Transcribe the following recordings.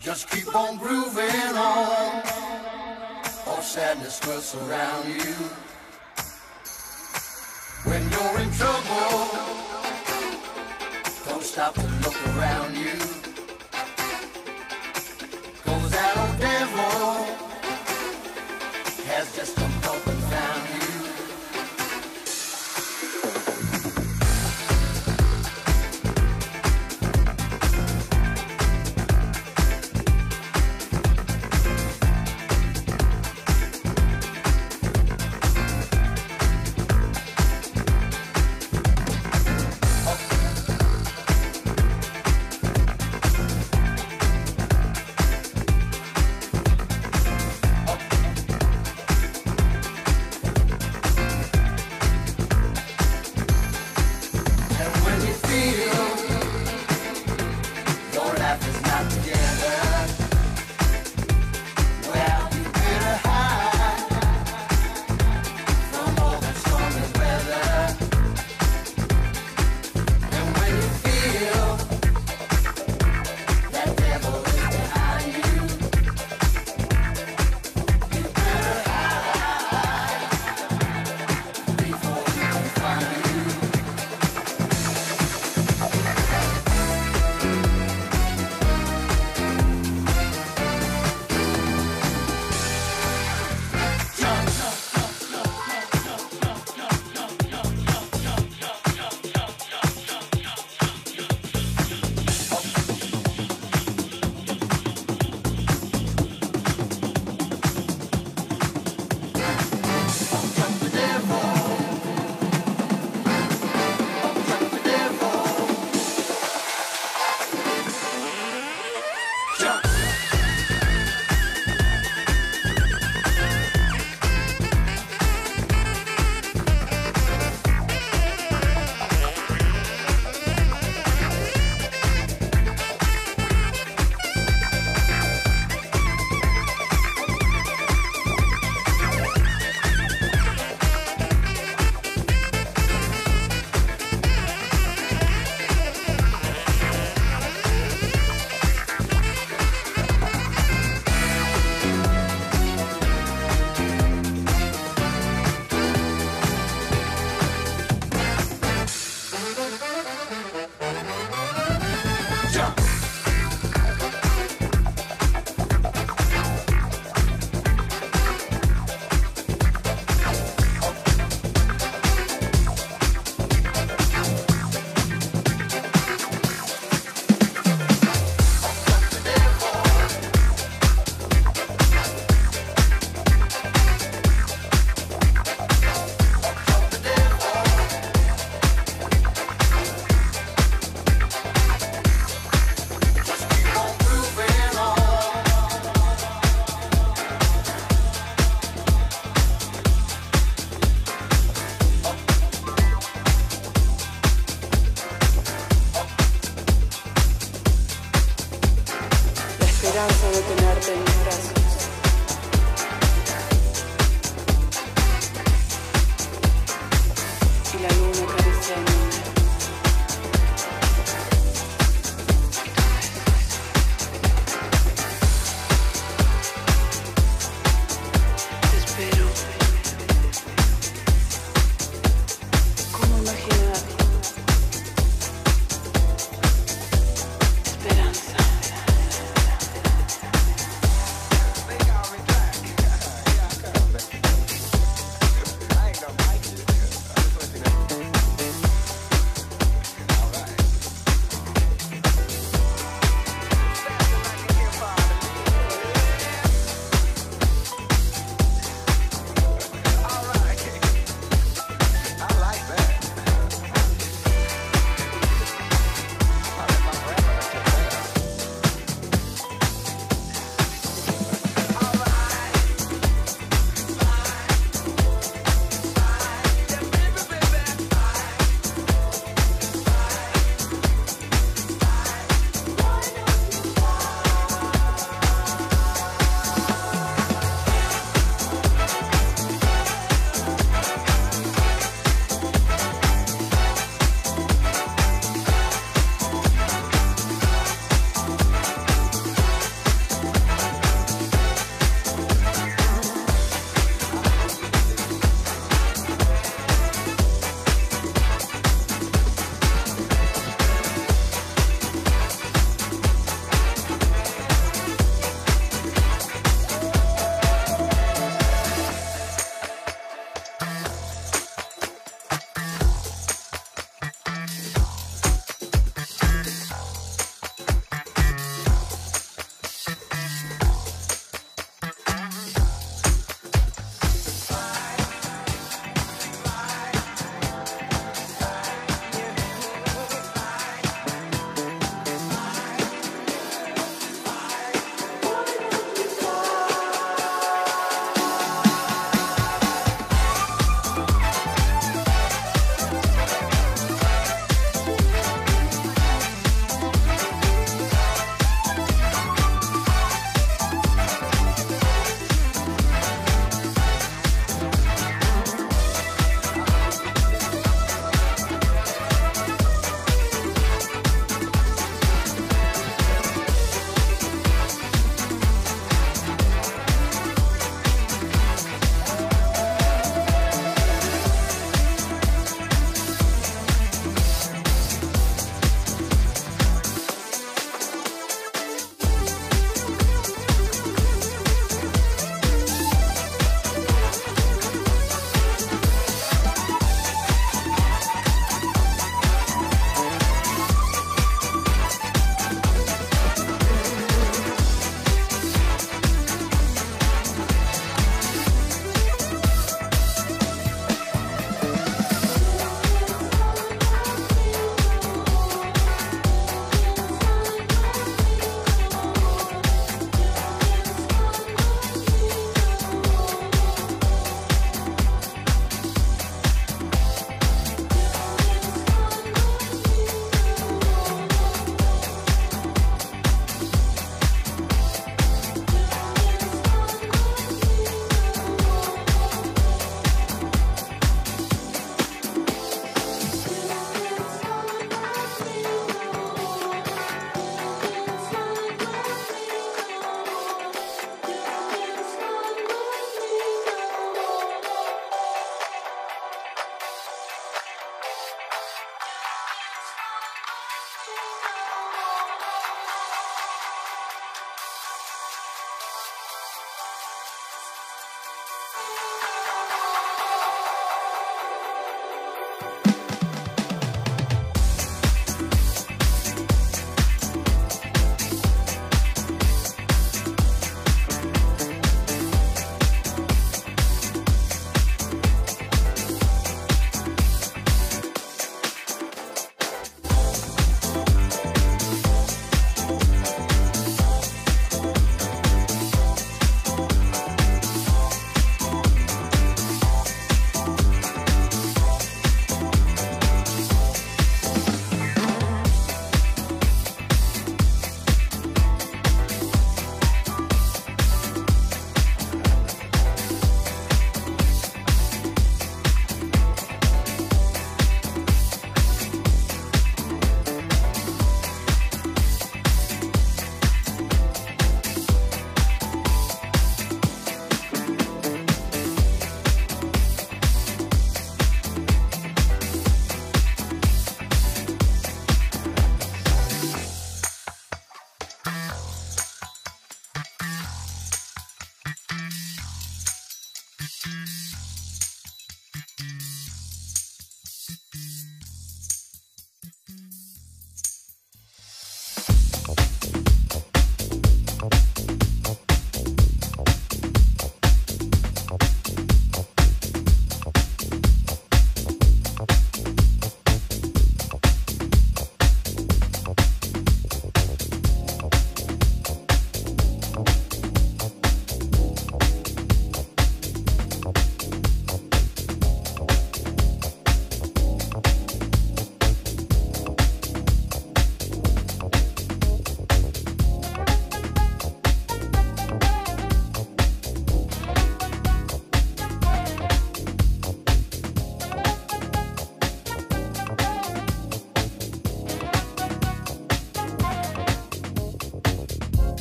Just keep on grooving on. All sadness will surround you. When you're in trouble, don't stop to look around you. 'Cause that old devil has just come up and found you.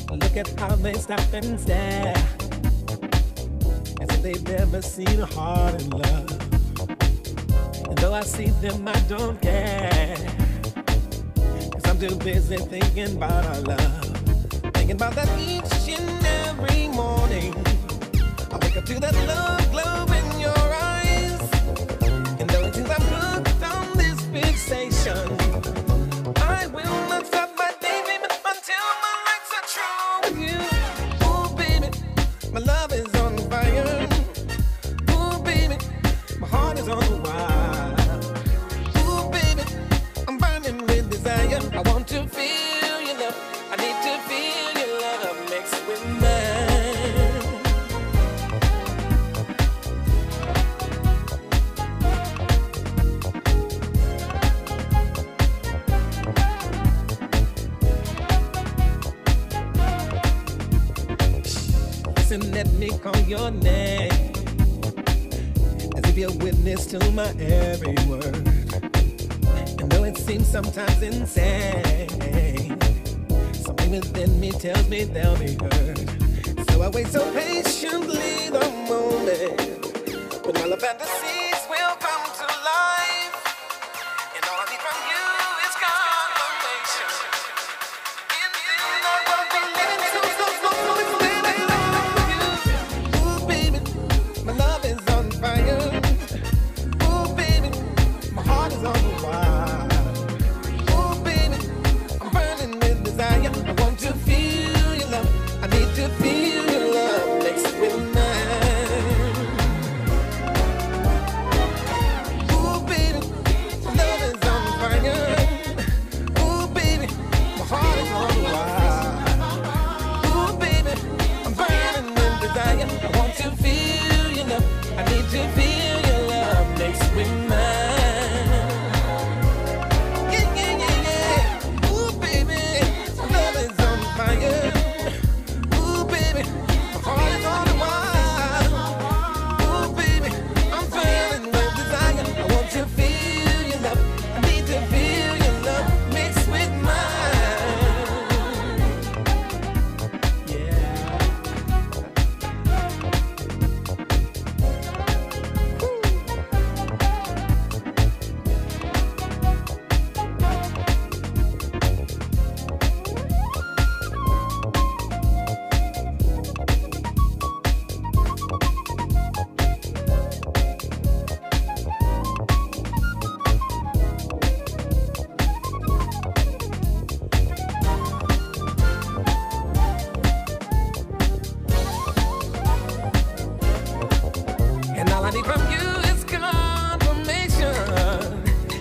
Look at how they stop and stare, as if they've never seen a heart in love. And though I see them, I don't care, 'cause I'm too busy thinking about our love. Thinking about that each and every morning. I wake up to that love glow in your eyes. And though it seems I'm hooked on this fixation, I will not stop my day, baby, until my nights are true with you. Oh, baby, my love is on fire. Oh, baby, my heart is on wire. Oh, baby, I'm burning with desire. I want to feel your love. I need to feel your love mixed with mine. And let me call your name, as if you're witness to my every word. And though it seems sometimes insane, something within me tells me they'll be heard. So I wait so patiently the moment when all the fantasies will come to life. And all I need from you is confirmation. And then I won't be living so. I need from you is confirmation,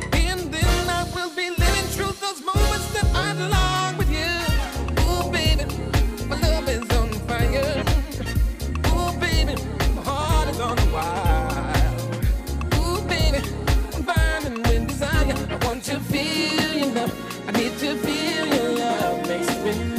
and then I will be living through those moments that I belong with you. Oh, baby, my love is on fire. Oh, baby, my heart is on fire. Oh, baby, I'm burning with desire. I want to feel your love. I need to feel your love mixed with mine.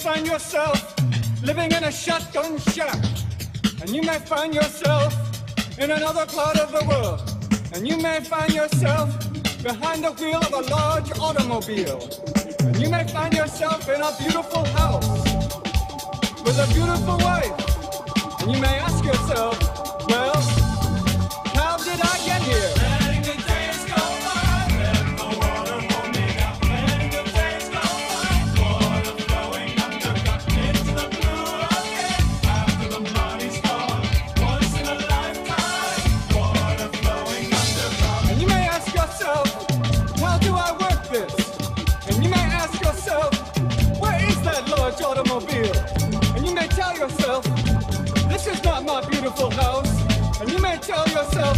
find yourself living in a shotgun shack, and you may find yourself in another part of the world, and you may find yourself behind the wheel of a large automobile, and you may find yourself in a beautiful house with a beautiful wife, and you may ask yourself, well, how did I get here? House, and you may tell yourself,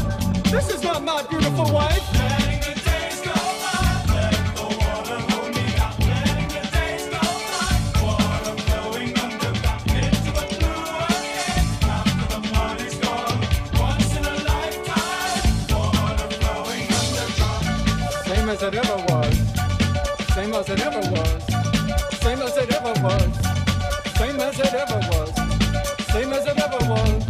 this is not my beautiful wife. Letting the days go by, let the water hold me out. Letting the days go by, water flowing under, back into the blue again. After the money's gone, once in a lifetime, water flowing under. Same as it ever was, same as it ever was, same as it ever was, same as it ever was, same as it ever was.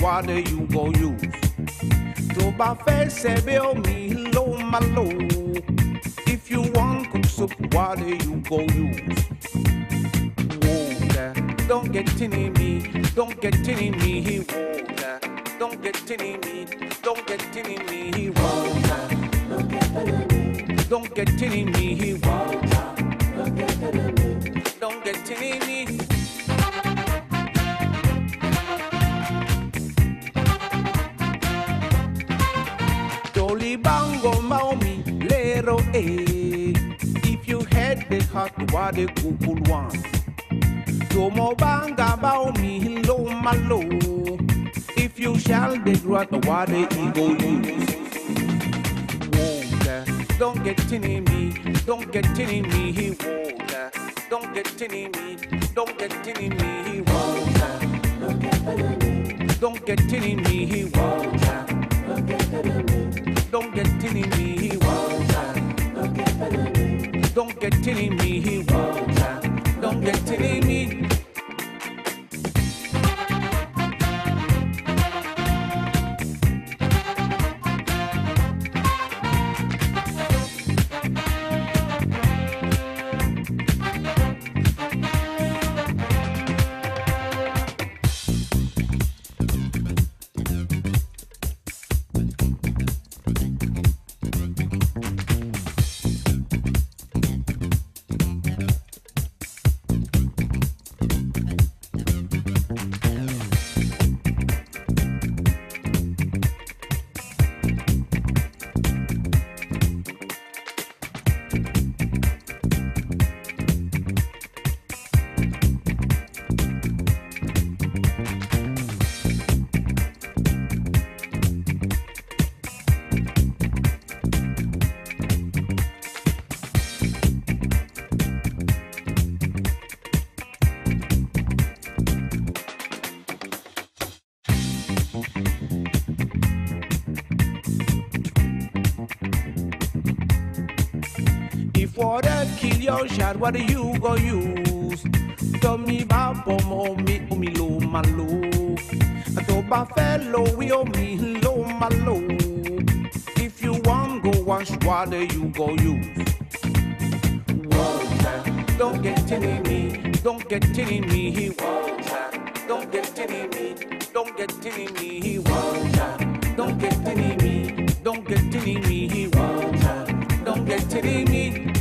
What do you go use? To buffet, say, bill me, low, my low. If you want cook soup, what do you go use? Water, don't get tinny me, don't get tinny me, he water. Don't get tinny me, don't get tinny me, he water. Don't get tinny me, he water. Don't get tinny me. If you had the heart, what the cool one. Tomo banga bao me low malo. If you shall be what the ego use. Water, don't get tinny me, don't get tinny me, he water. Don't get tinny me, don't get tinny me, he water. Don't get tinny me, he water. Don't get tinny me, he water. Don't Don't get tinny me, he won't try. Don't get tinny me. Water kill your shot, what do you go use? Tell me about me, me low, my low. I told my fellow, we owe me low, my low. If you want go wash, what do you go use? Water, don't get tinny me, don't get tinny me, he water. Don't get tinny me, don't get tinny me, he water. Don't get tinny me, don't get tinny me, he water. Don't get tinny me.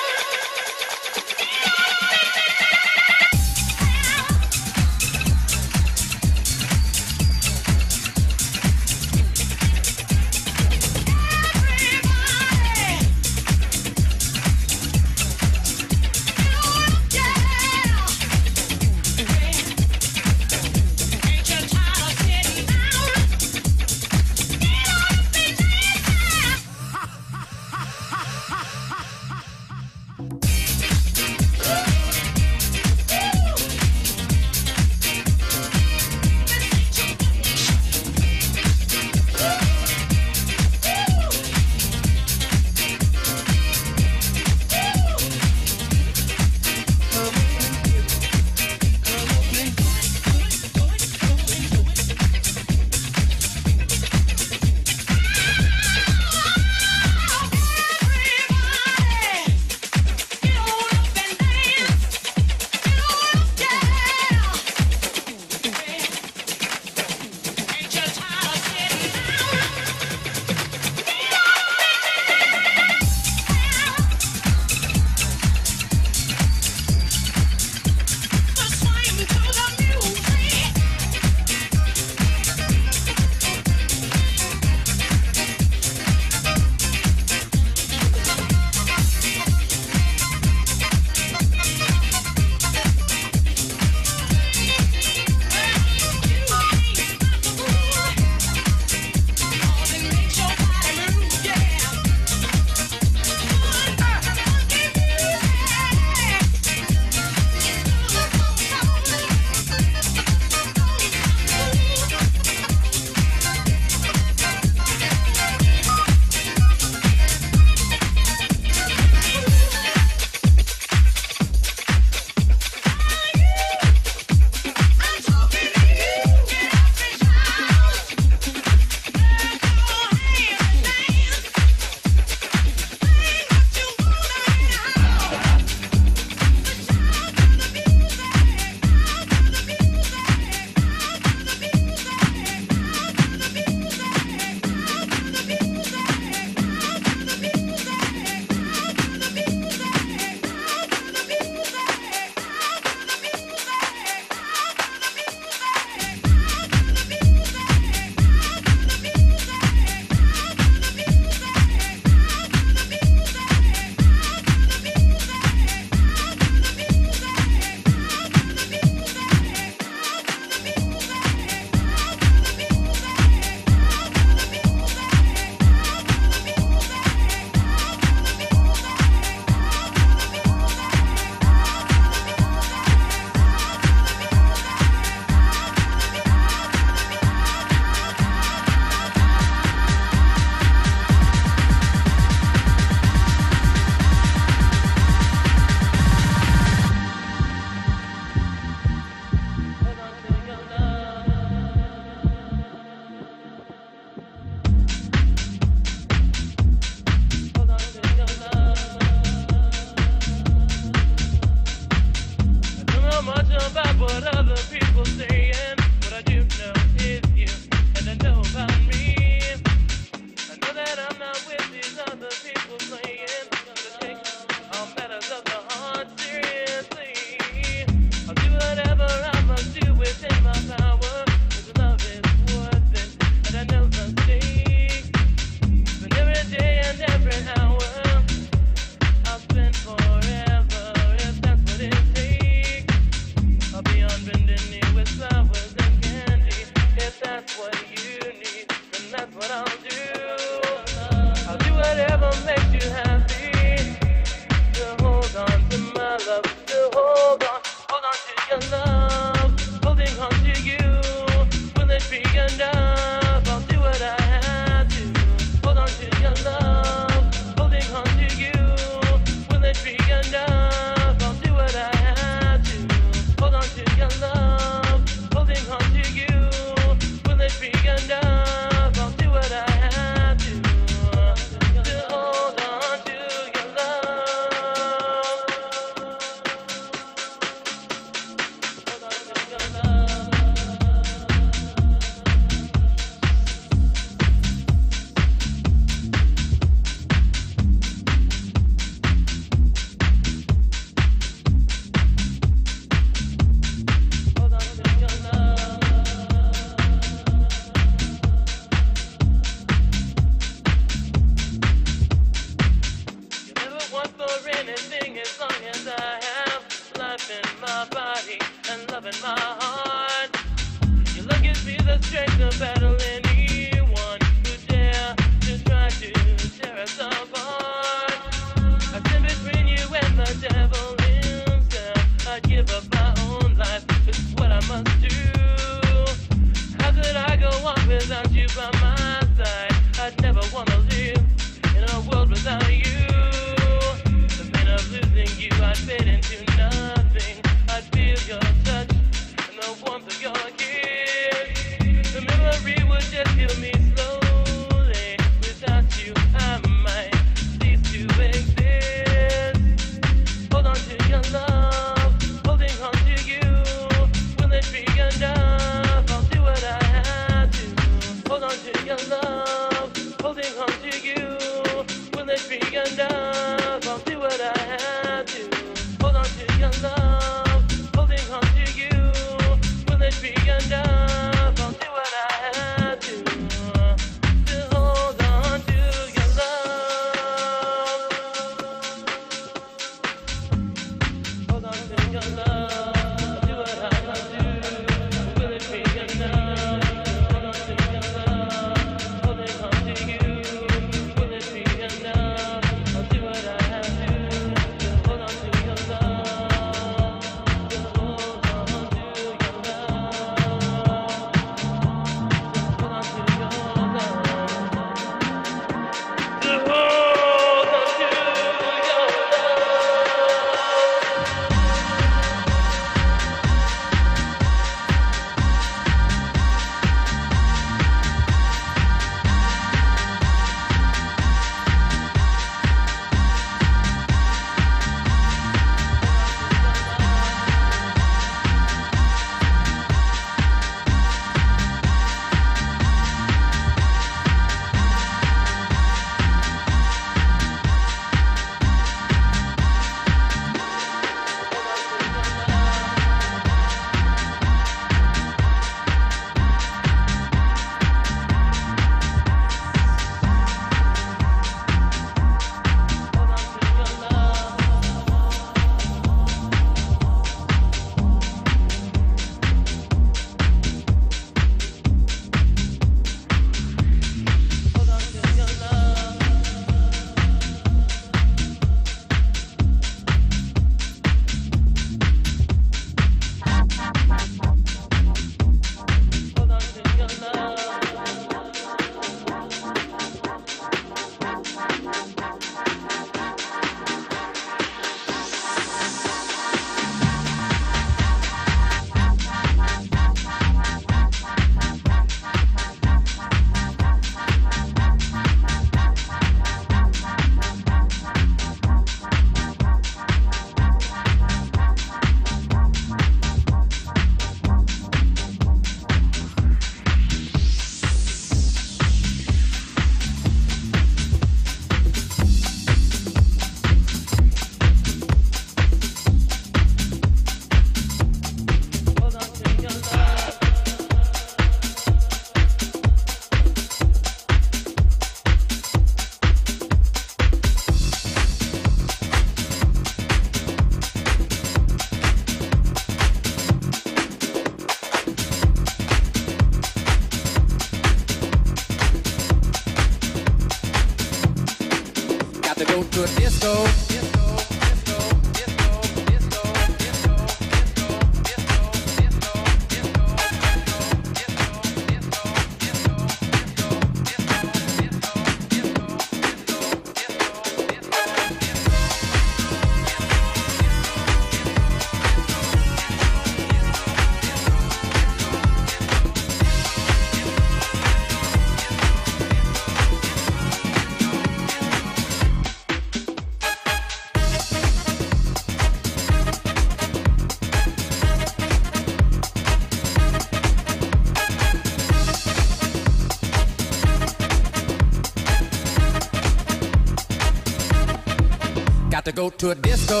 To go to a disco,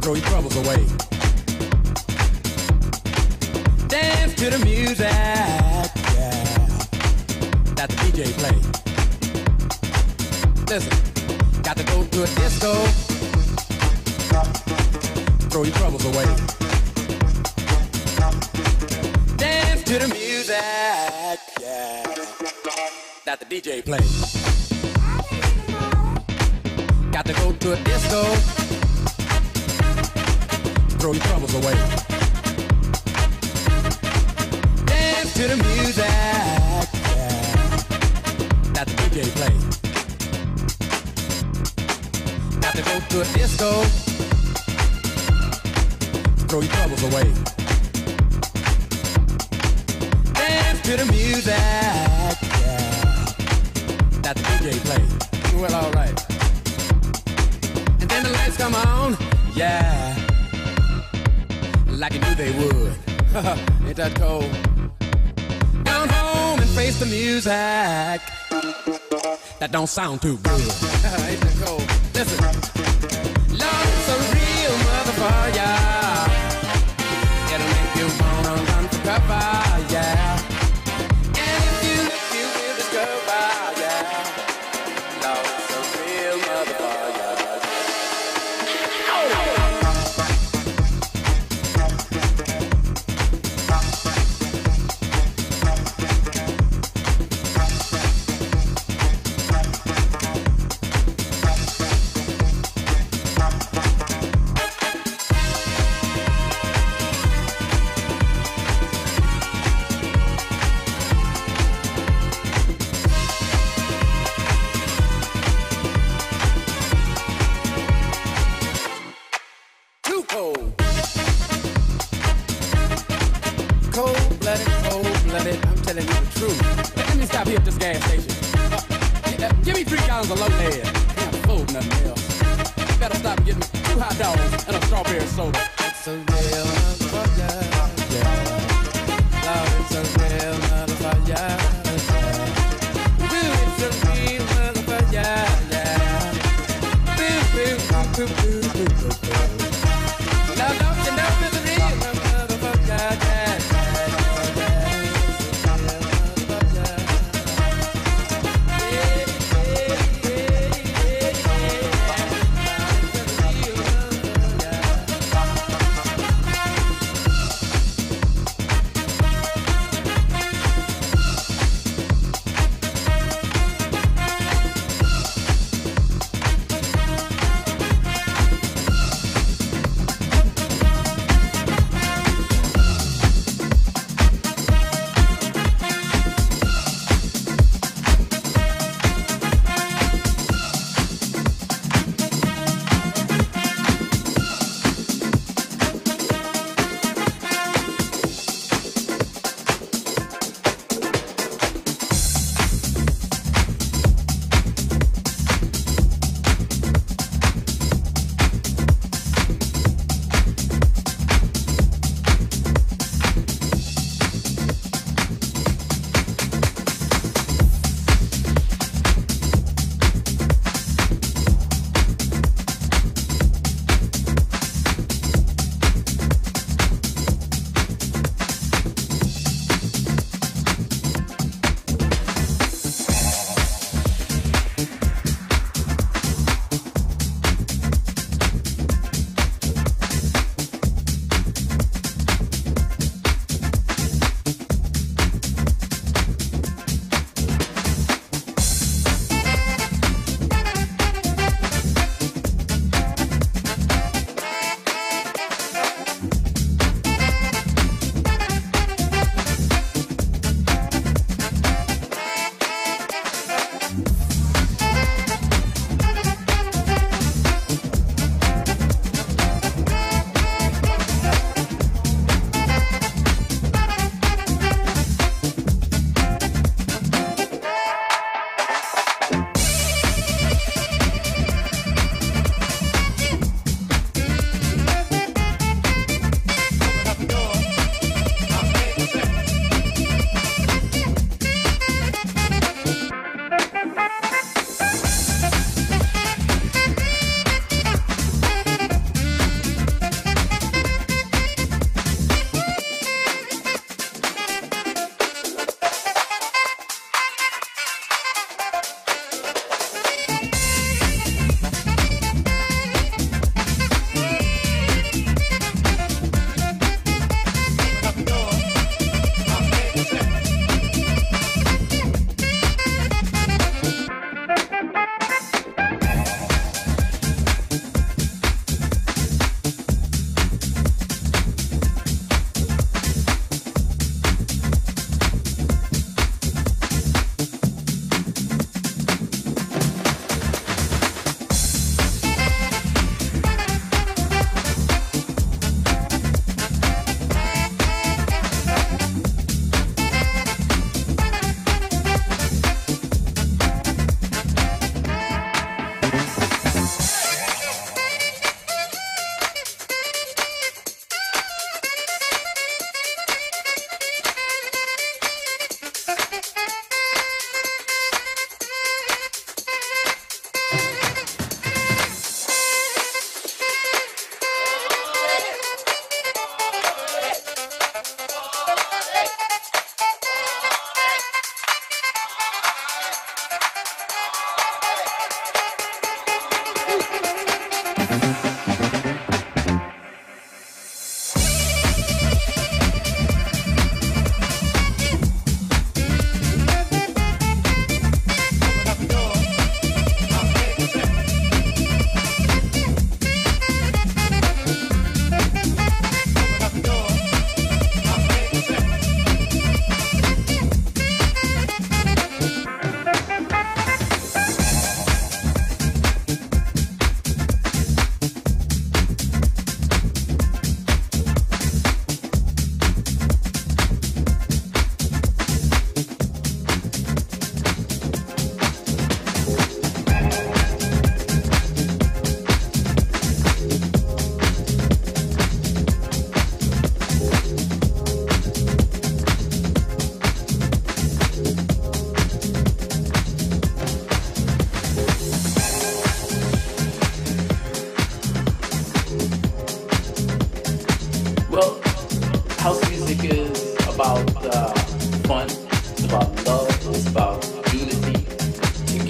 throw your troubles away, dance to the music, yeah, that the DJ play. Listen, got to go to a disco, throw your troubles away, dance to the music, yeah, that the DJ plays. Got to go to a disco, throw your troubles away. Dance to the music, yeah, that the DJ plays. Got to go to a disco, throw your troubles away. To the music, yeah, that the DJ plays. Well, all right. And then the lights come on, yeah, like you knew they would. Ain't that cold? Down home and face the music that don't sound too good. Ain't that cold? Listen, love's a real motherfucker. It'll make you wanna run for cover, yeah.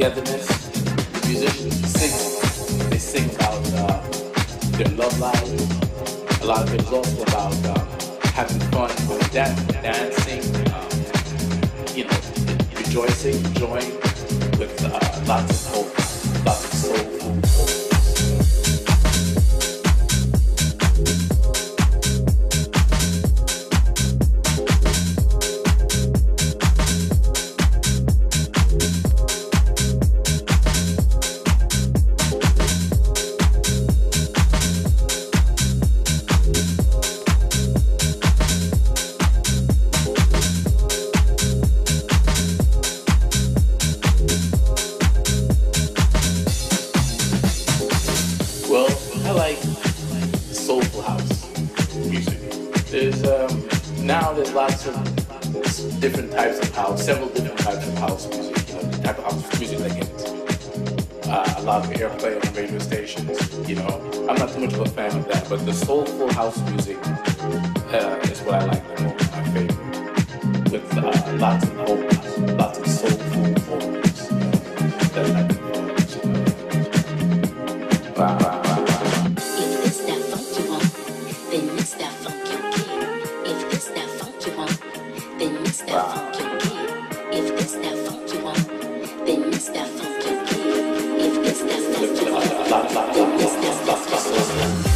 togetherness. Musicians sing. They sing about their love lives. A lot of it is also about having fun with that, dancing, rejoicing, enjoying with lots of hope, lots of soul. But the soulful house music is what I like the most, my favorite. With lots of hope, lots of soulful vocals that I like the most. Wow. If it's that funk you want, then it's that funk you get. If it's that funk you want, then it's that funk you get. If it's that funk you want, then it's that funk you get. If it's that funk you want, then it's that funk you get.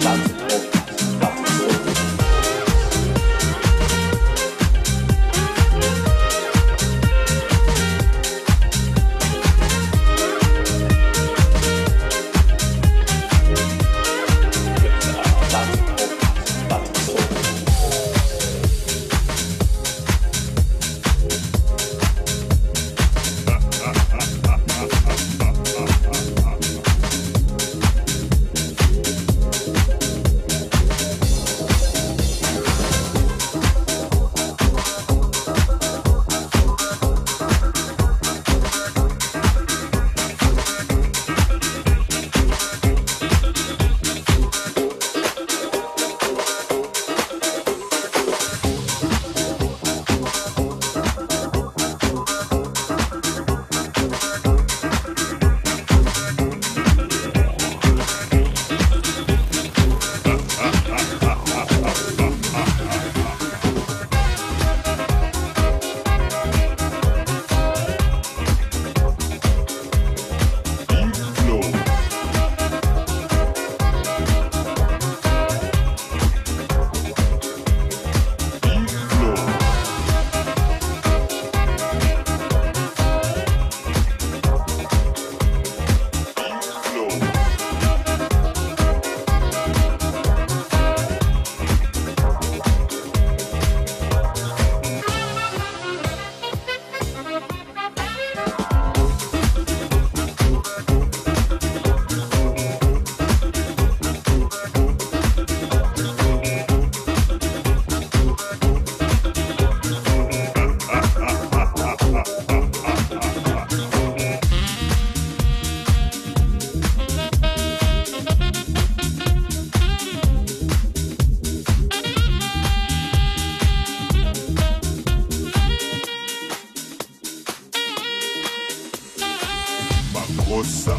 Lots of What's up?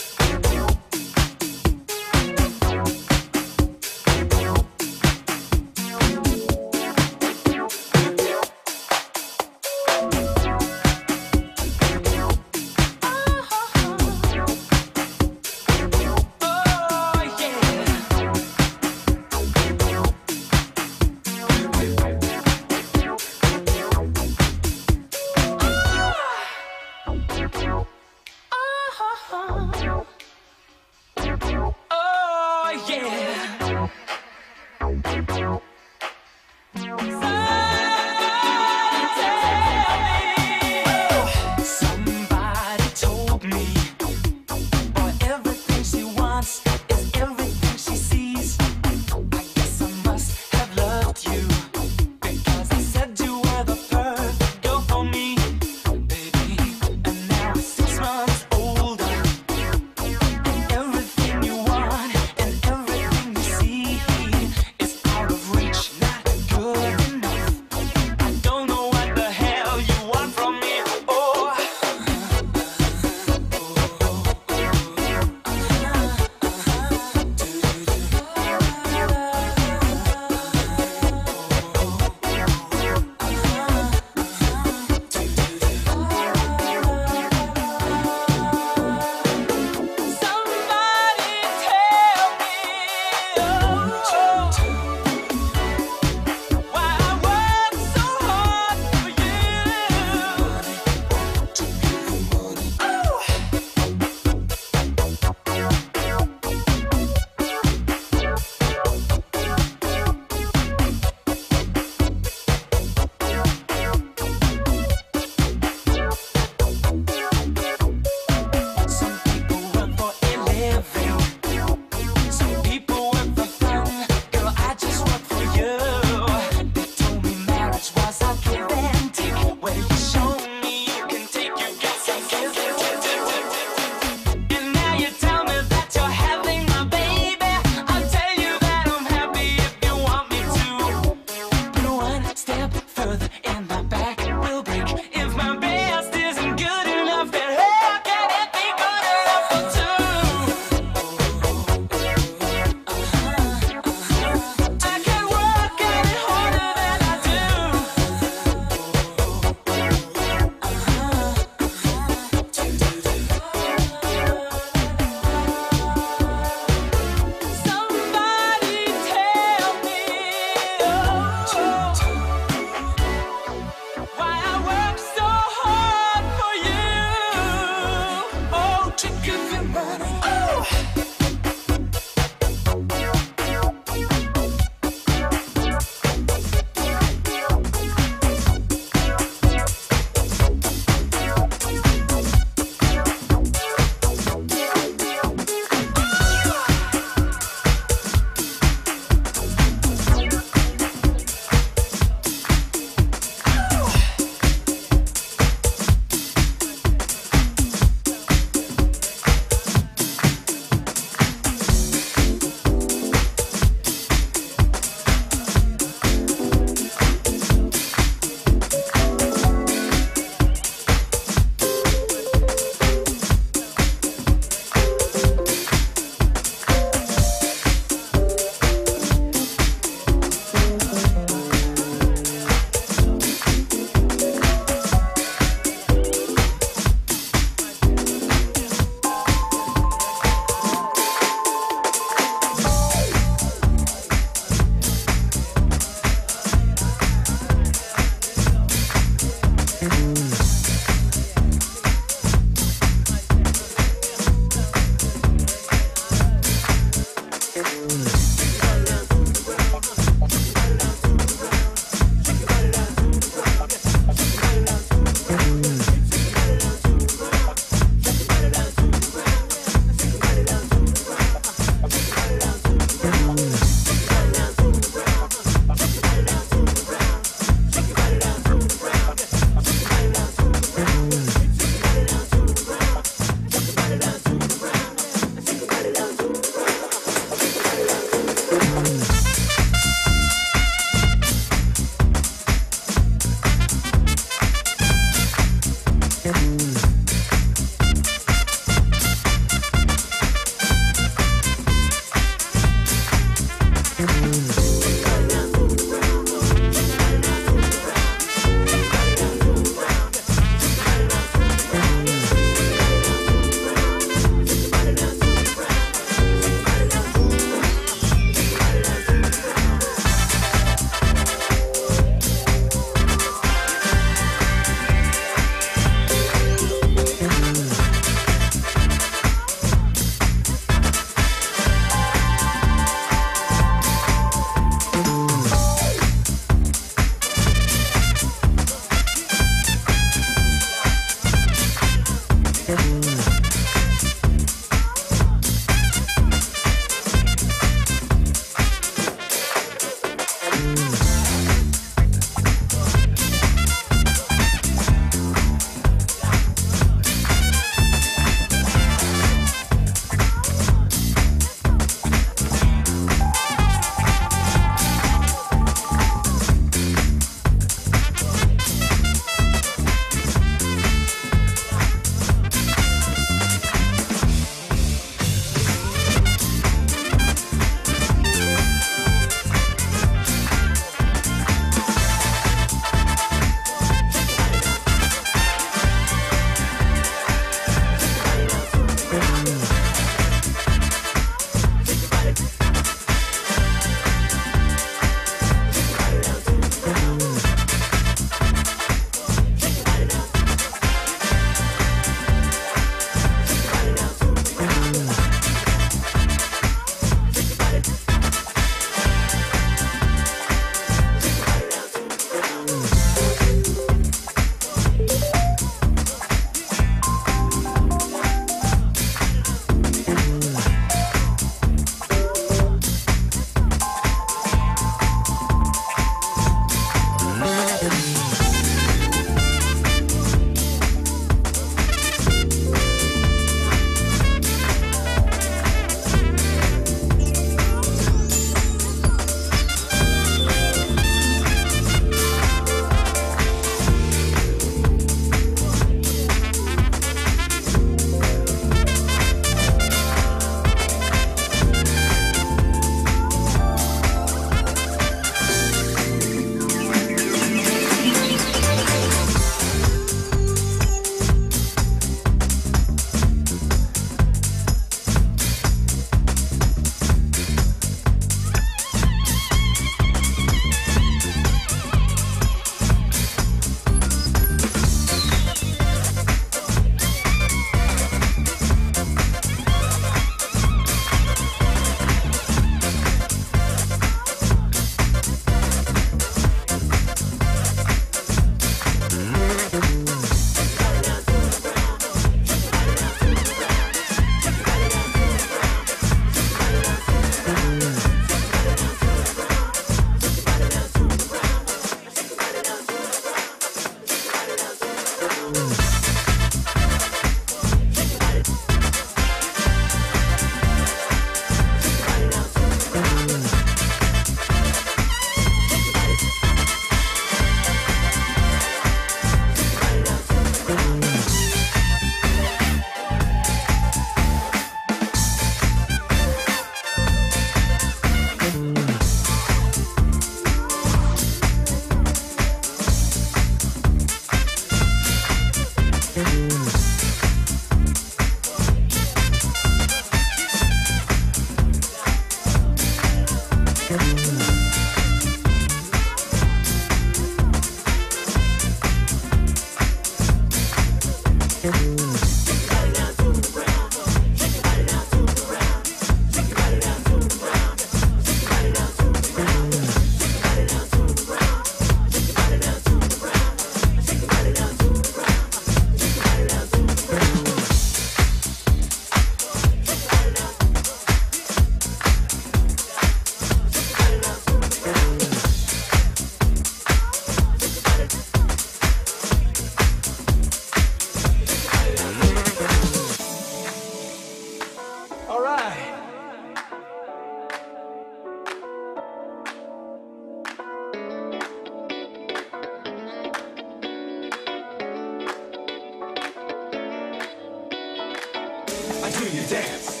until you dance.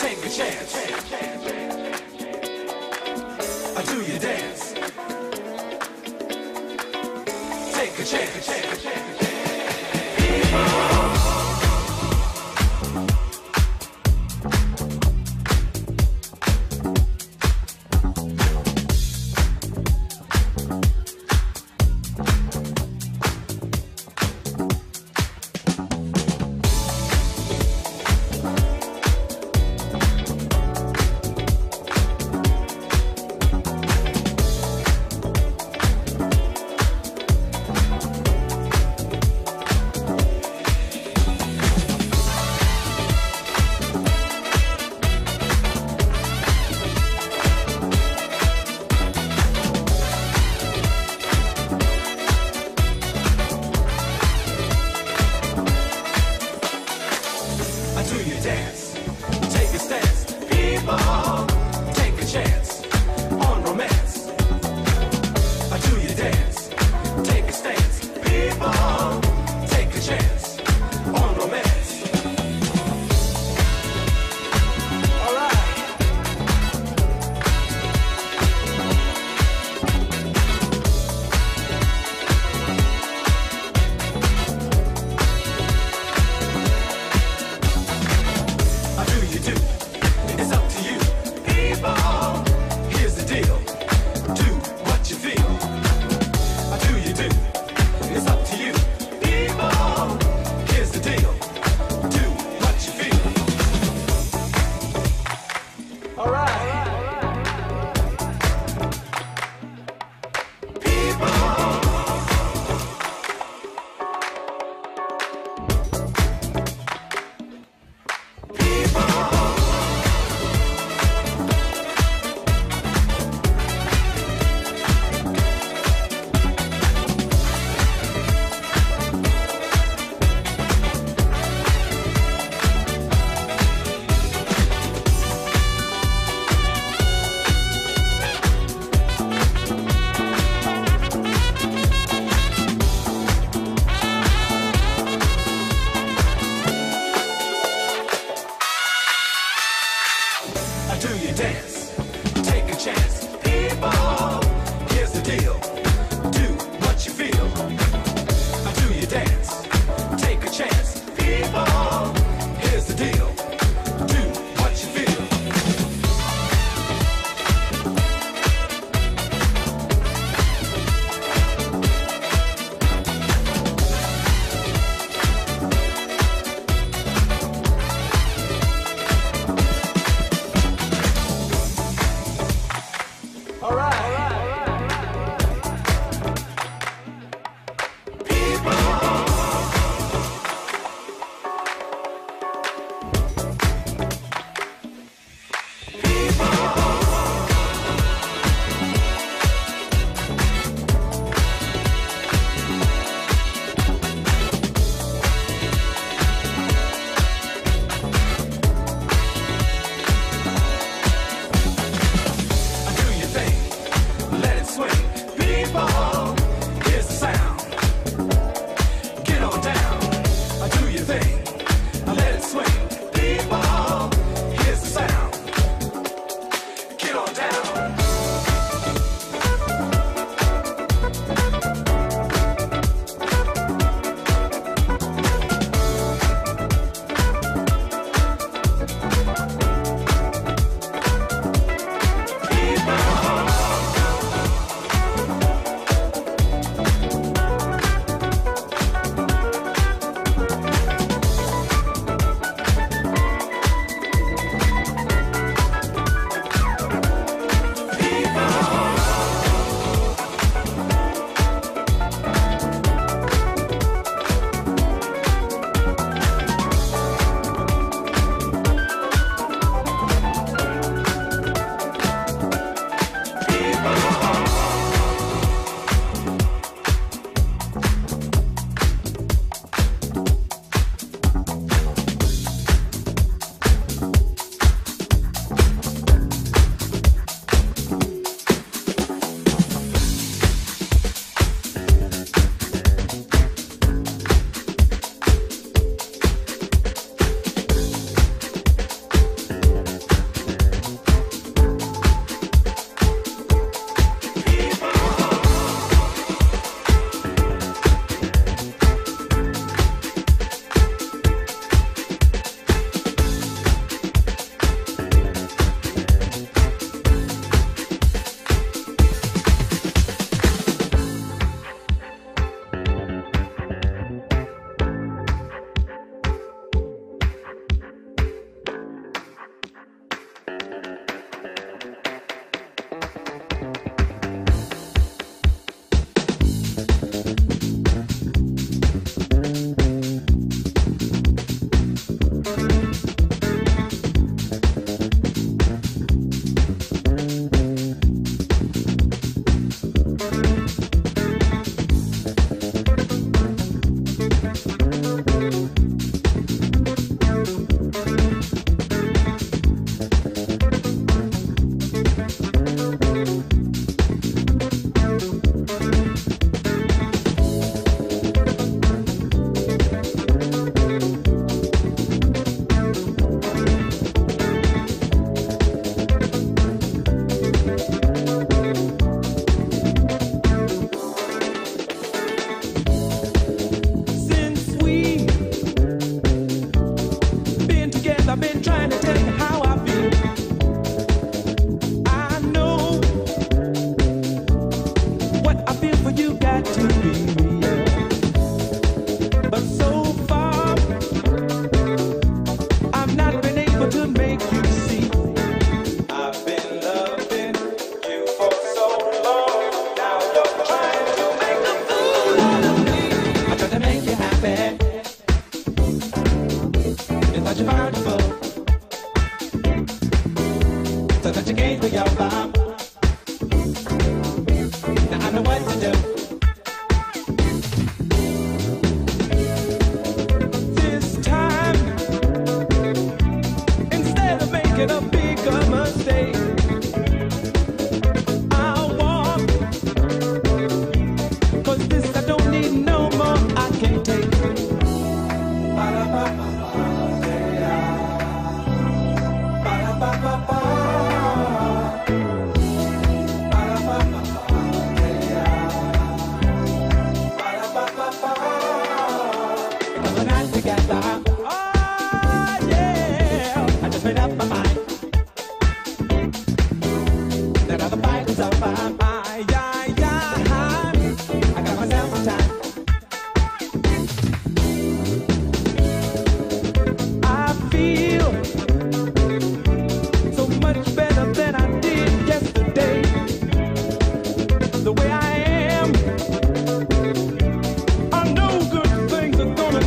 Take a chance until you dance. Take a chance. It's up to you, people.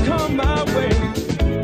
Come my way.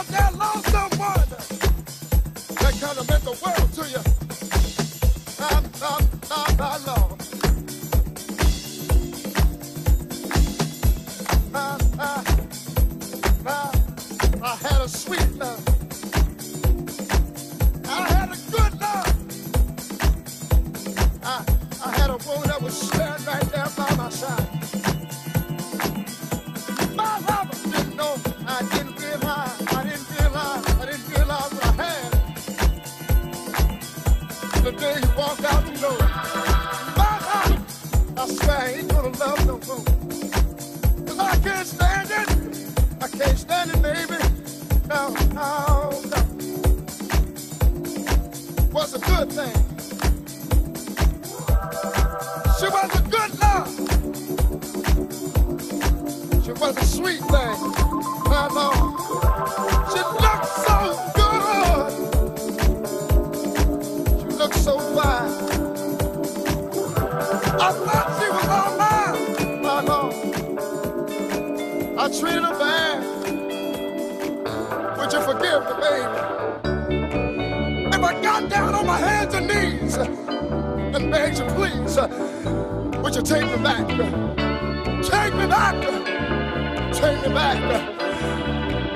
out there lost someone that kind of meant the world to you. I had a sweet love. I had a good love. I had a woman that was standing right there by my side. He walked out the door. I swear I ain't gonna love no more. 'Cause I can't stand it. I can't stand it, baby. No, no, no. Was a good thing. She was a good love. She was a sweet thing. My Lord. She looked so good. So fine. I thought she was all mine, my Lord. I treated her bad. Would you forgive the baby? If I got down on my hands and knees and begged you, please, would you take me back? Take me back. Take me back,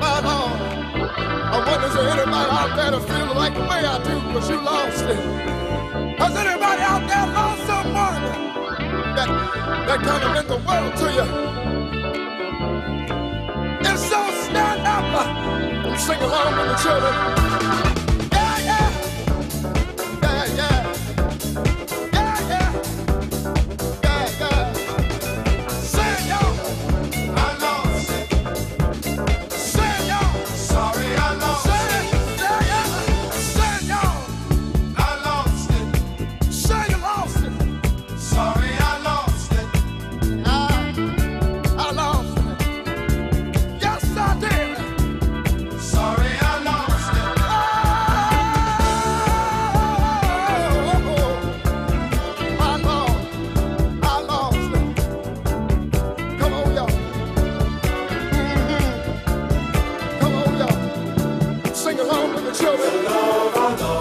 my Lord. I wonder if there's anybody out there that feels like the way I do, because you lost it. Has anybody out there lost someone that kind of meant the world to you? If so, stand up and sing along with the children. Yeah, yeah. Yeah, yeah. Yeah, yeah. Yeah, yeah. Say it, y'all. I lost it. Say it, y'all. Sorry, I lost it. Be love, the love I know.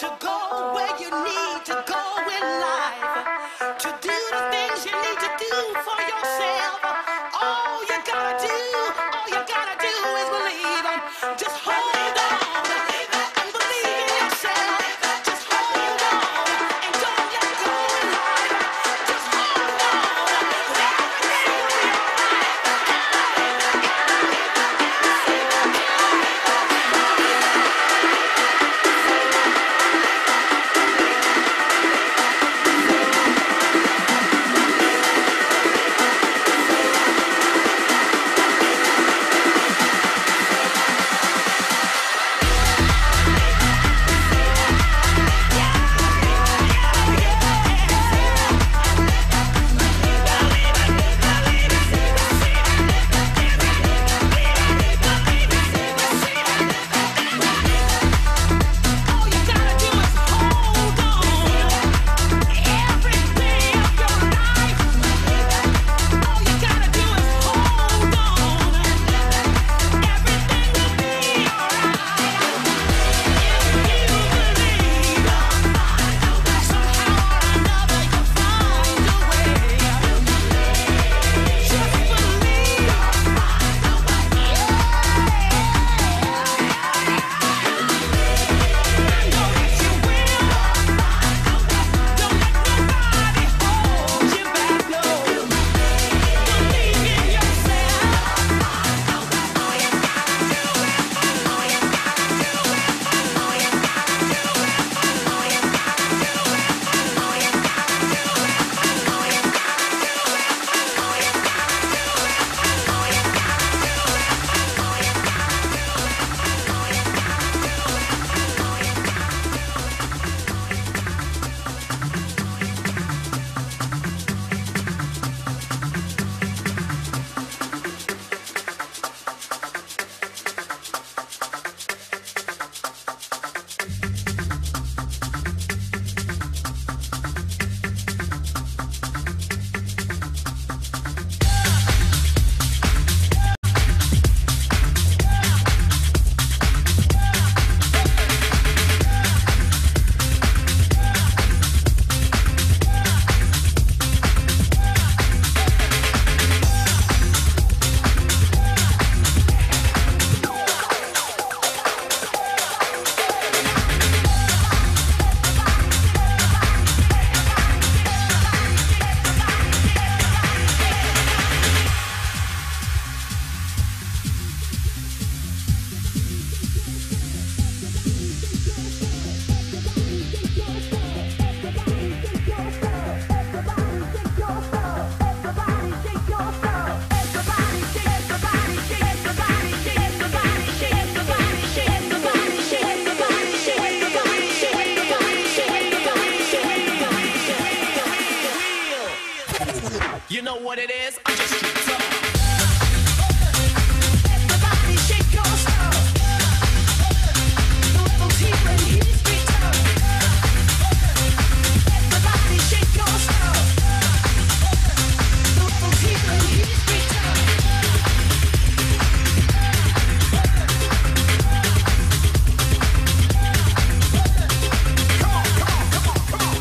to go where you need to go in life, to do the things you need to do for yourself. All you gotta do is believe. Just hold on and believe in yourself. Just hold on and don't let go in life. Just hold on, everything will be You know what it is? I'm just too tough. Everybody shake your stuff. The rebel team when he's beat up. Everybody shake your stuff. The rebel team when he's beat up. Come on.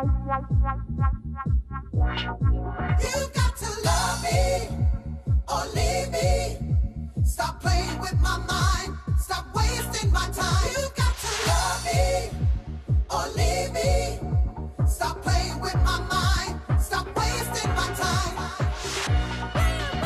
You got to love me or leave me. Stop playing with my mind. Stop wasting my time. You got to love me or leave me. Stop playing with my mind. Stop wasting my time. Stop playing with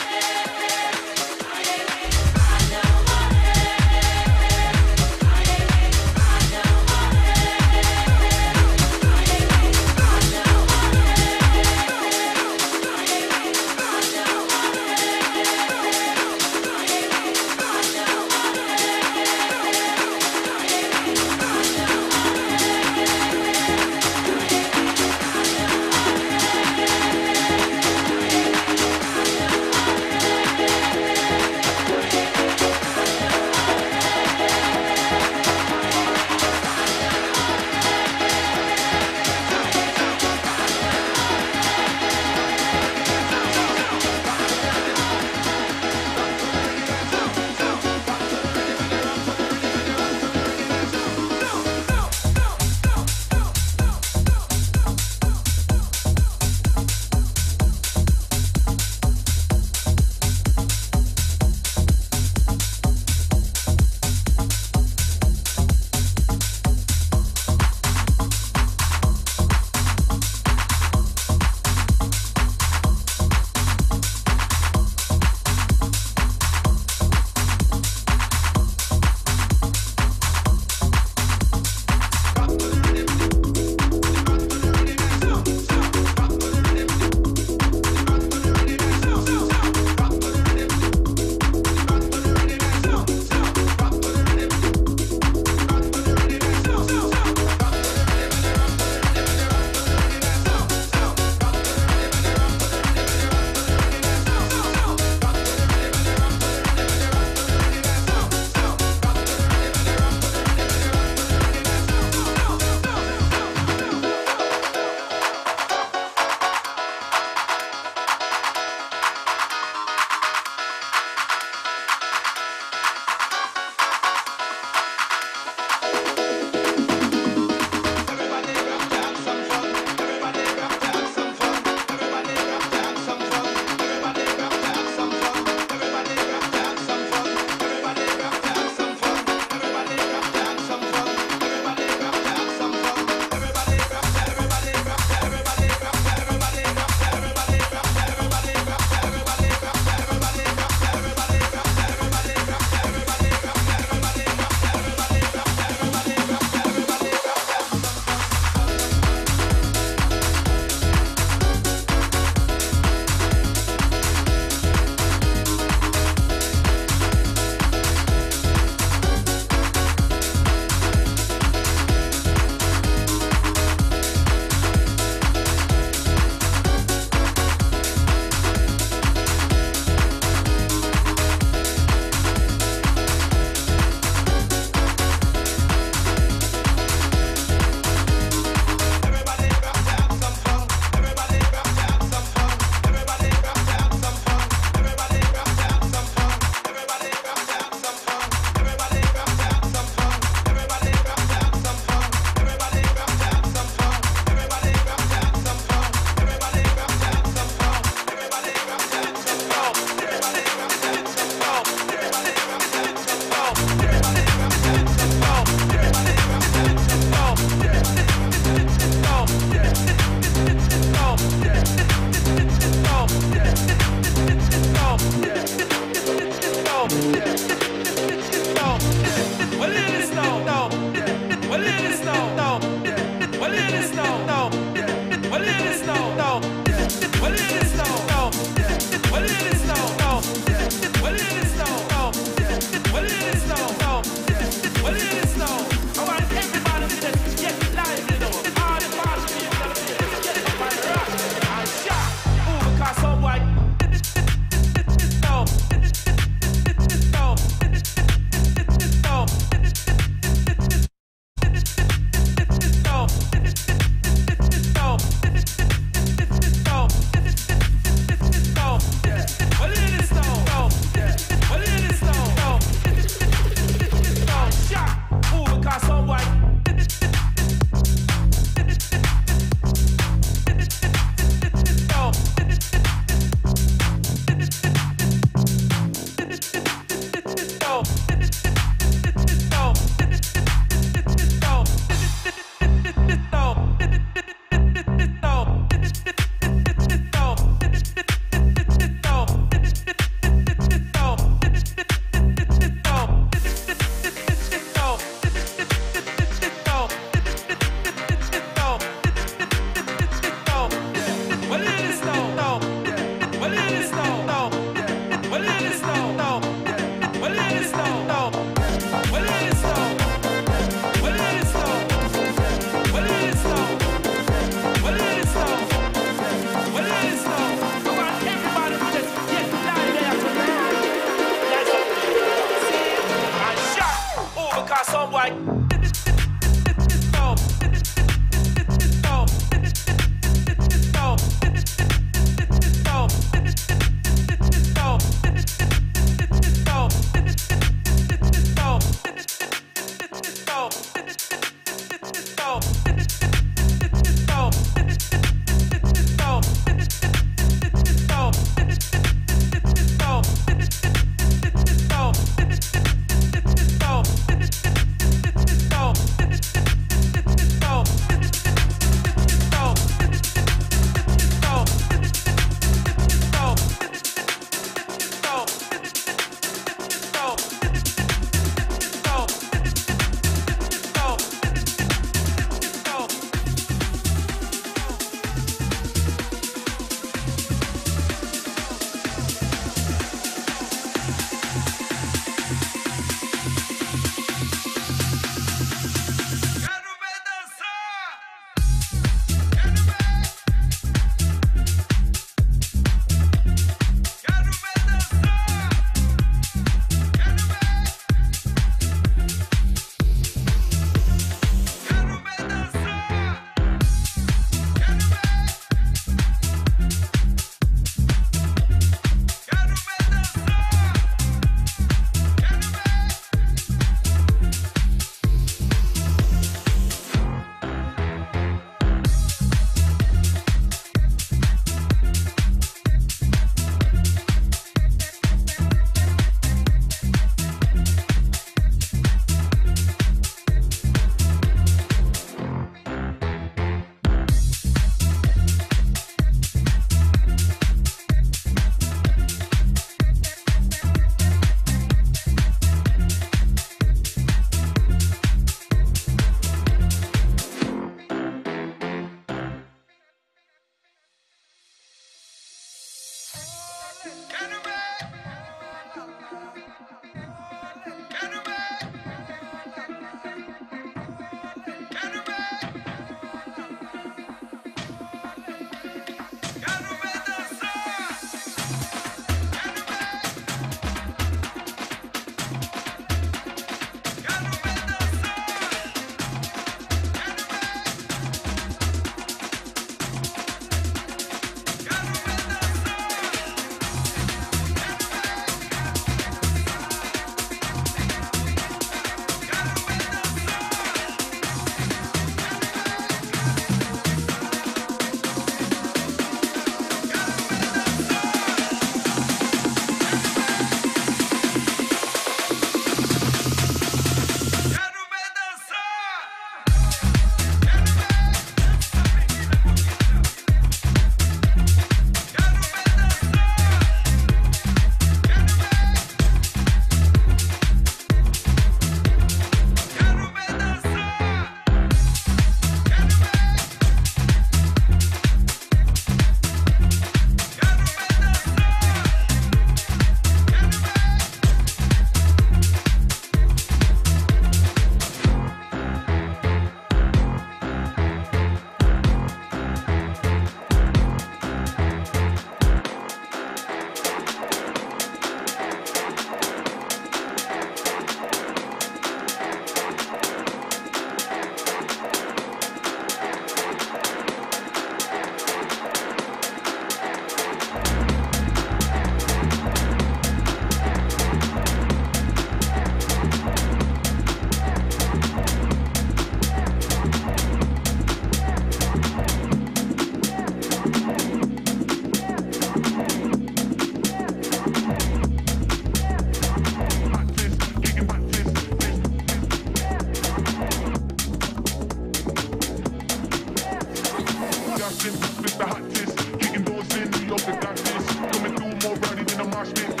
dancing, Mr. Hot Tits, kicking doors in, the open got this, coming through more rowdy than a marsh pit.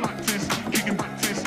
Hot Tits, kicking hot tits,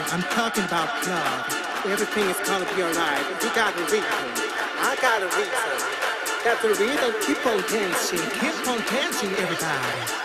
I'm talking about love. Everything is gonna be alright. You got a reason. I got a reason. That's the reason. Keep on dancing. Keep on dancing, everybody.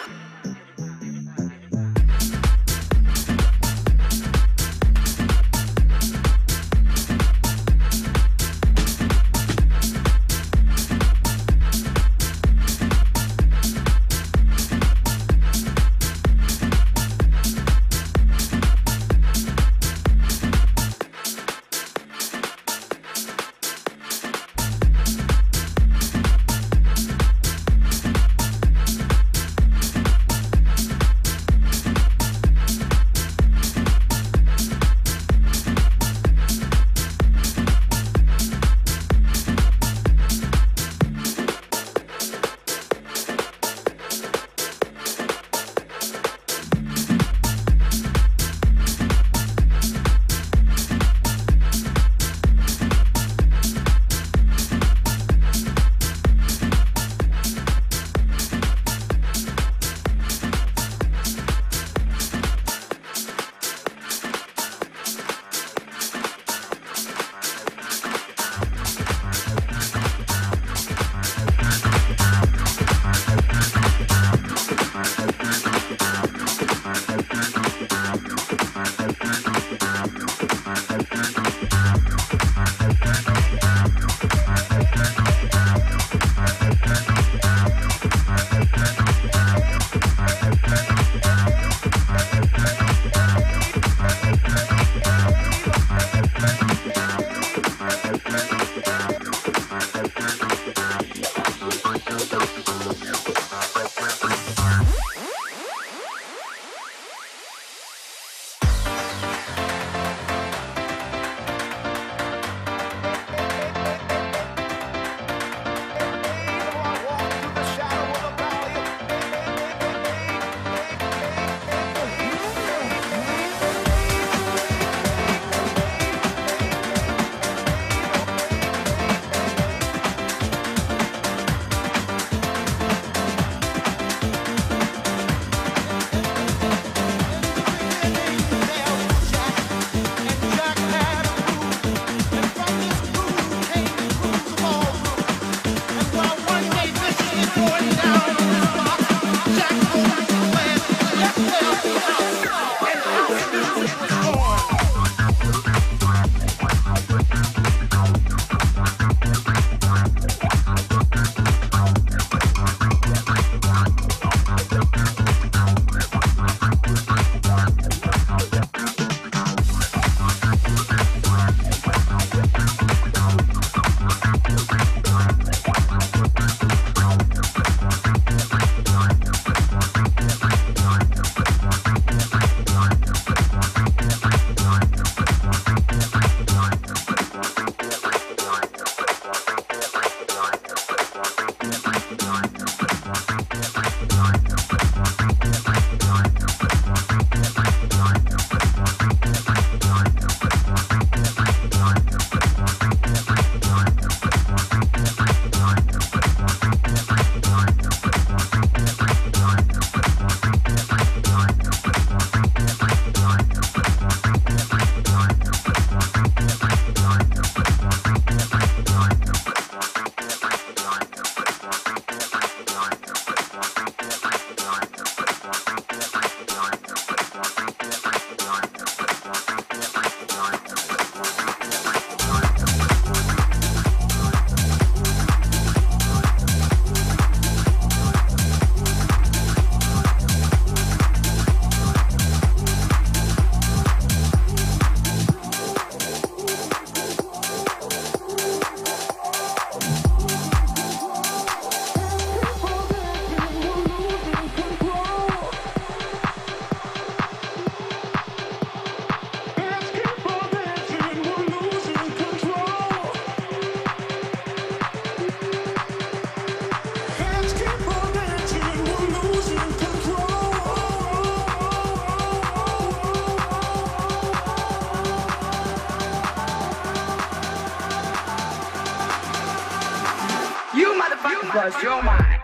because you're mine.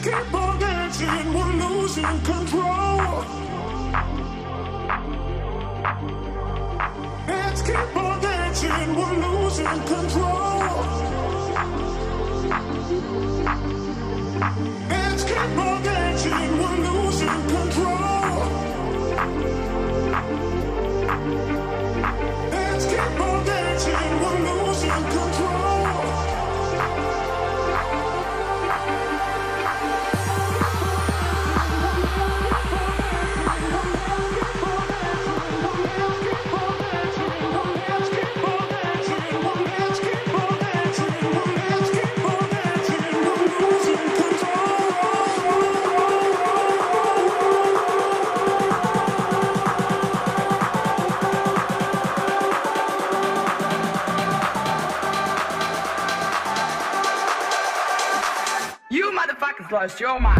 Keep on dancing, we're losing control. Let's keep on dancing, we're losing control. Let's keep on dancing, we're losing control. Let's keep on dancing, we're losing control. Lost your mind.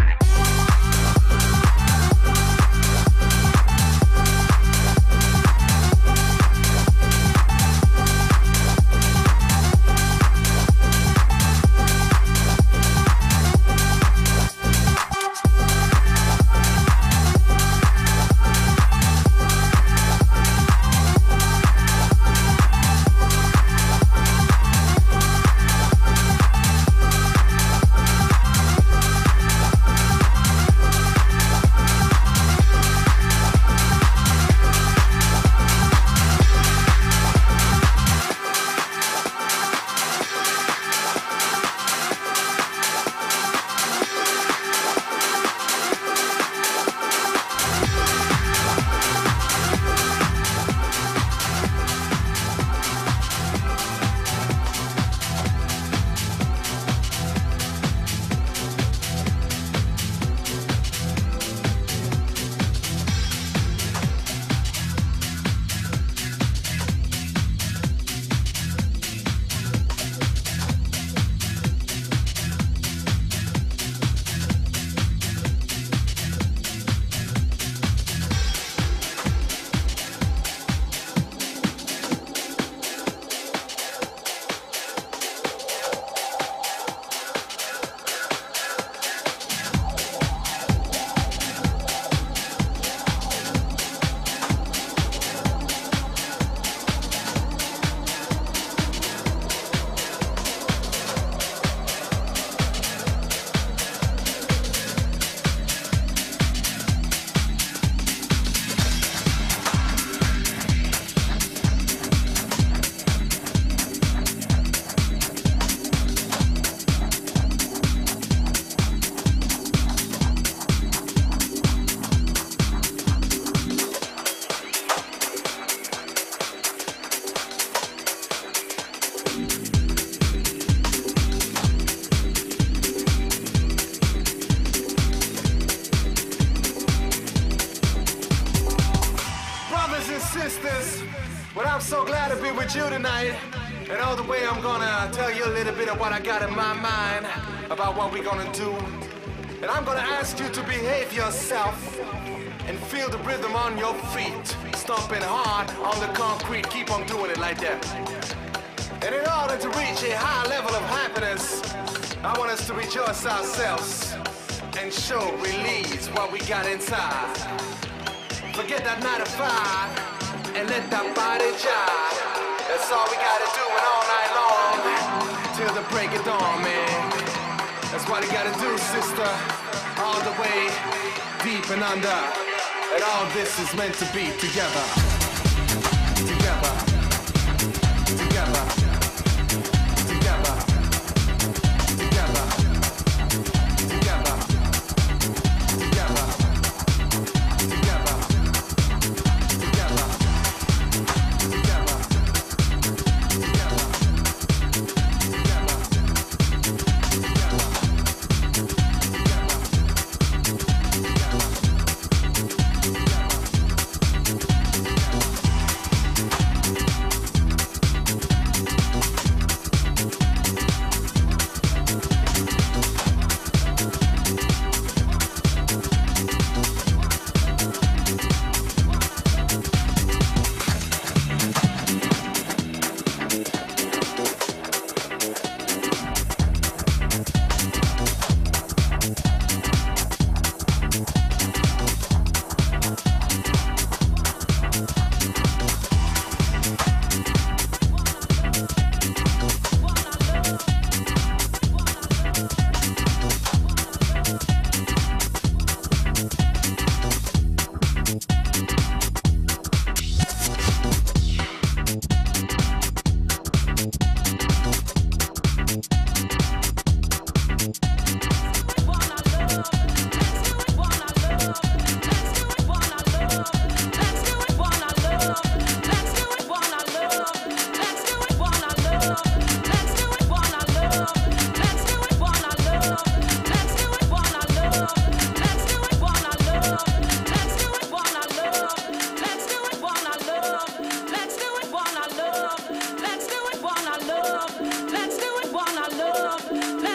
You tonight, and all the way I'm gonna tell you a little bit of what I got in my mind about what we're gonna do, and I'm gonna ask you to behave yourself and feel the rhythm on your feet, stomping hard on the concrete. Keep on doing it like that. And in order to reach a high level of happiness, I want us to rejoice ourselves and show release what we got inside. Forget that 9 to 5 and let that body jive. That's all we gotta do, and all night long till the break of dawn, man. That's what we gotta do, sister. All the way deep and under. And all this is meant to be together. Together. Together. Together. Together. Together. Together. Together. Together. Together.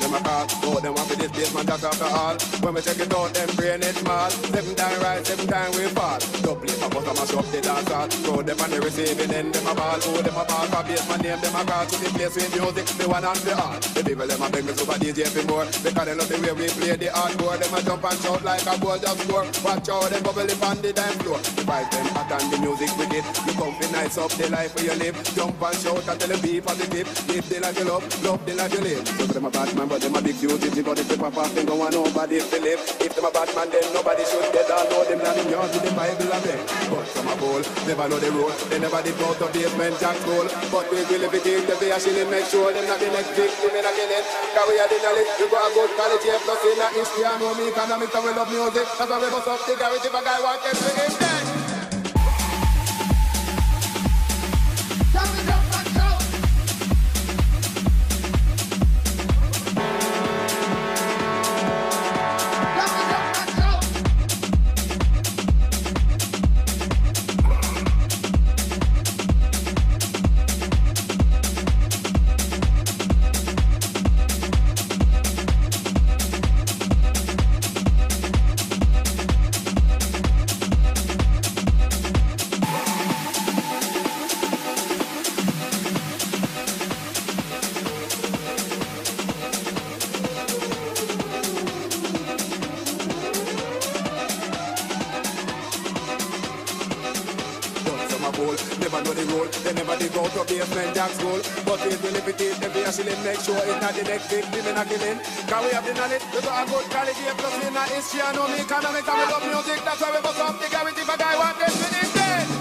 them a call. Go them up with this basement, that's after all. When we check it out, them brain is small. 7 times right, 7 times we fall. Double it, pop out, I'm a shop, they dance all. Throw them on the receiving end, them a ball. Oh, them a ball, for basement name, them a call. To the place with music, the one and the all. The people, them a bring me super DJ for more. Because they love the way we play the hardcore. Them a jump and shout like a ball just score. Watch out, them bubble up on the dime floor. The vibe, them hot and the music with it. You come for nights up, the life where you live. Jump and shout and tell the people the tip. If they like you love, love they like you live. So them a bad man, but them a big duty. They got the tip and passing, go on nobody if they live. If them a bad man, then nobody should get all know them not in your to the Bible and them. But some a bowl, never know the road. They never did out of basement jack roll. But we will if we take the way actually make sure them not the next victim in a minute. Cause we are the knowledge, we got a good college, yeah, plus in a history, I know me economics and we love music. That's why we bust up the garage if a guy wants to be in there. Can we have the knowledge? We got a good quality here, plus we not history and no economics and we love music. That's why we bust up the garage if a guy wants them to this day.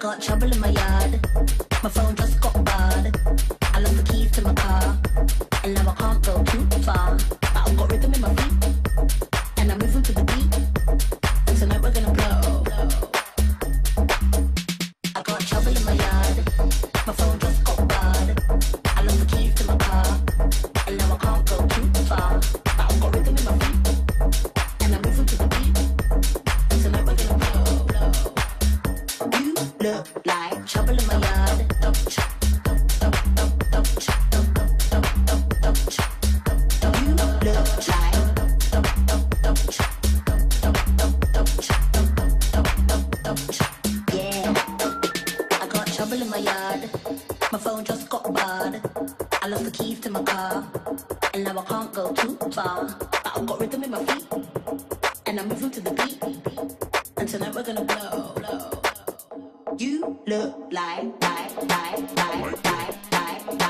got trouble in my yard. My phone just got barred. I lost the keys to my car, and now I can't go too far. But I've got rhythm in my feet, and I'm moving to the beat. And tonight we're gonna blow. I got trouble in my yard. My phone just got barred. I lost the keys to my car, and now I can't go too far. But I've got rhythm in my feet, and I'm moving to the beat. And tonight we're gonna blow. You look like trouble in my yard. You look like. Yeah, I got trouble in my yard. My phone just got barred. I lost the keys to my car, and now I can't go too far. But I've got rhythm in my feet, and I'm moving to the beat. And tonight we're gonna blow. You look like trouble in my yard.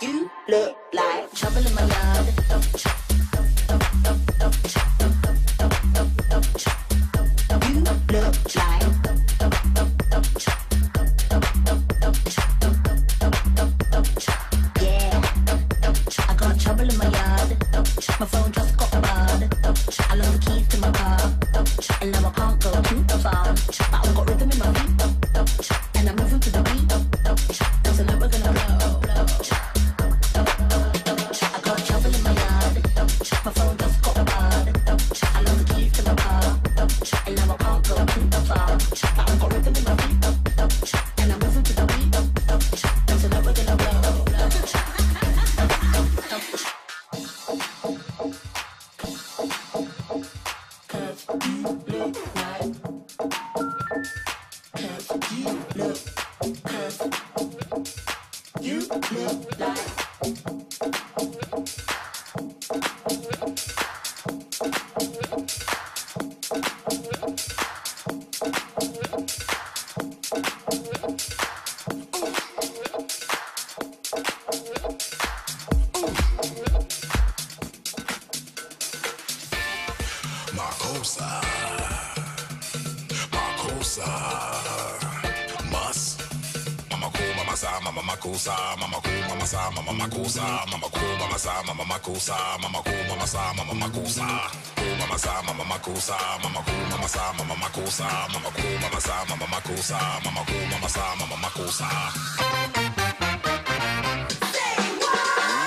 You look like. Trouble in my yard. My phone just got barred. I lost the keys to my car, and now I can't go too far. But I've got rhythm in my feet, and I'm moving to the beat. And tonight we're gonna blow. I got trouble in my yard. My phone just got barred. I lost the keys to my car, and now I can't go too far. But I've got rhythm in my feet, and I'm moving to the beat. And tonight we're gonna blow.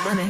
Money. Money.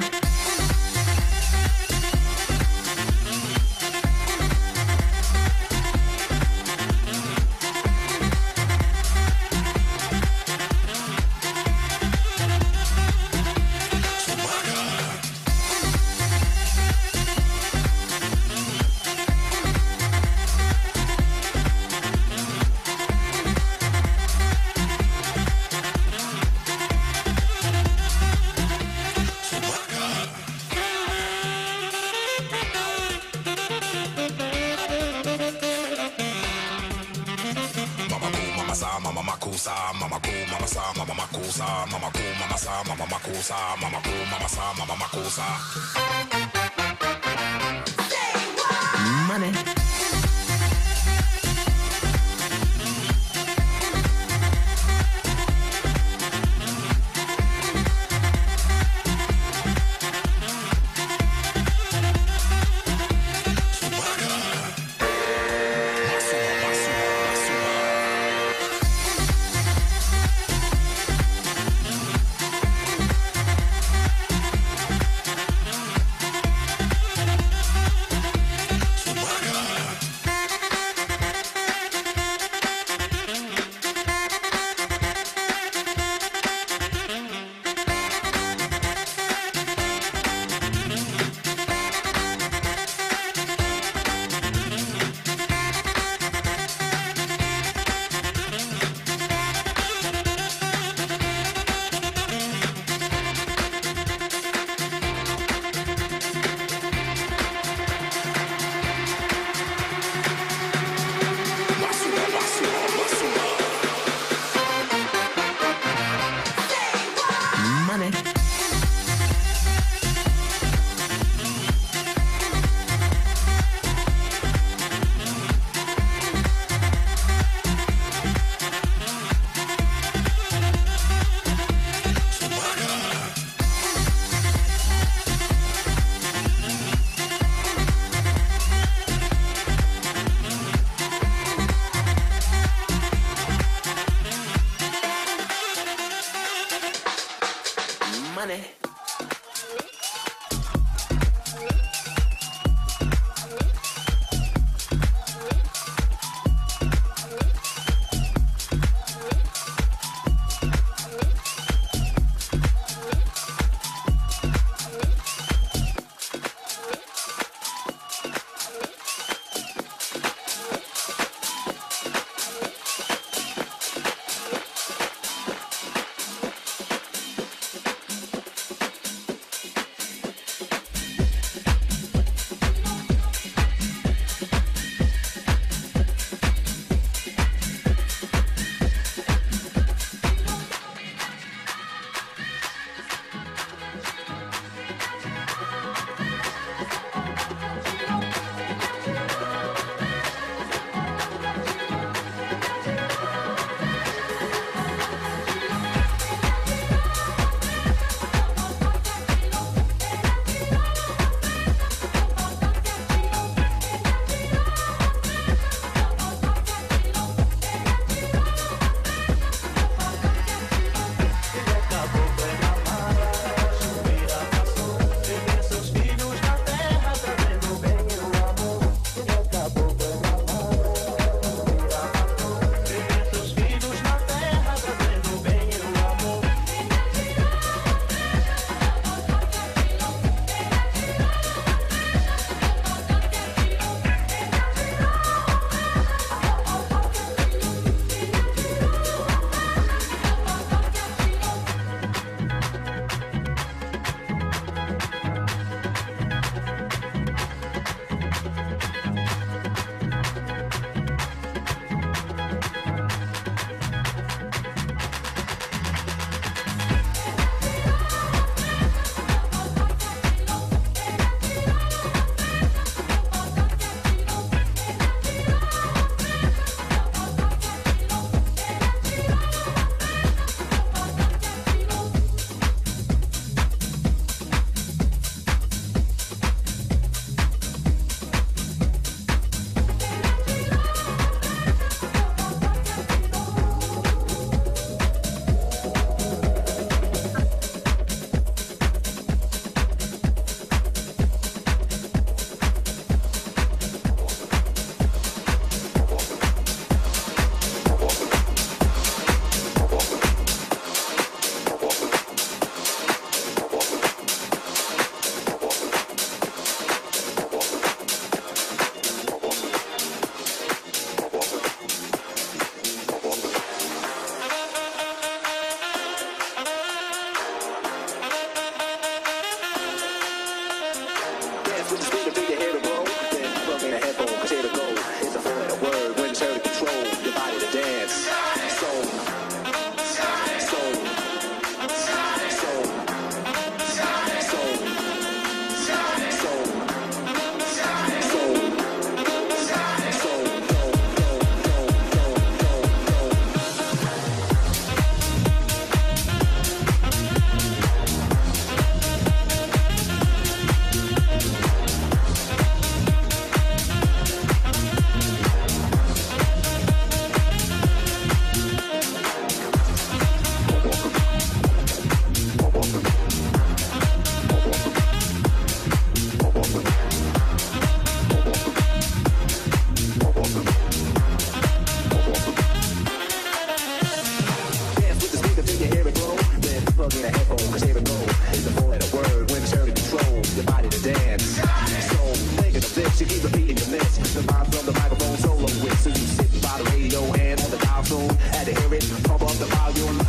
the value.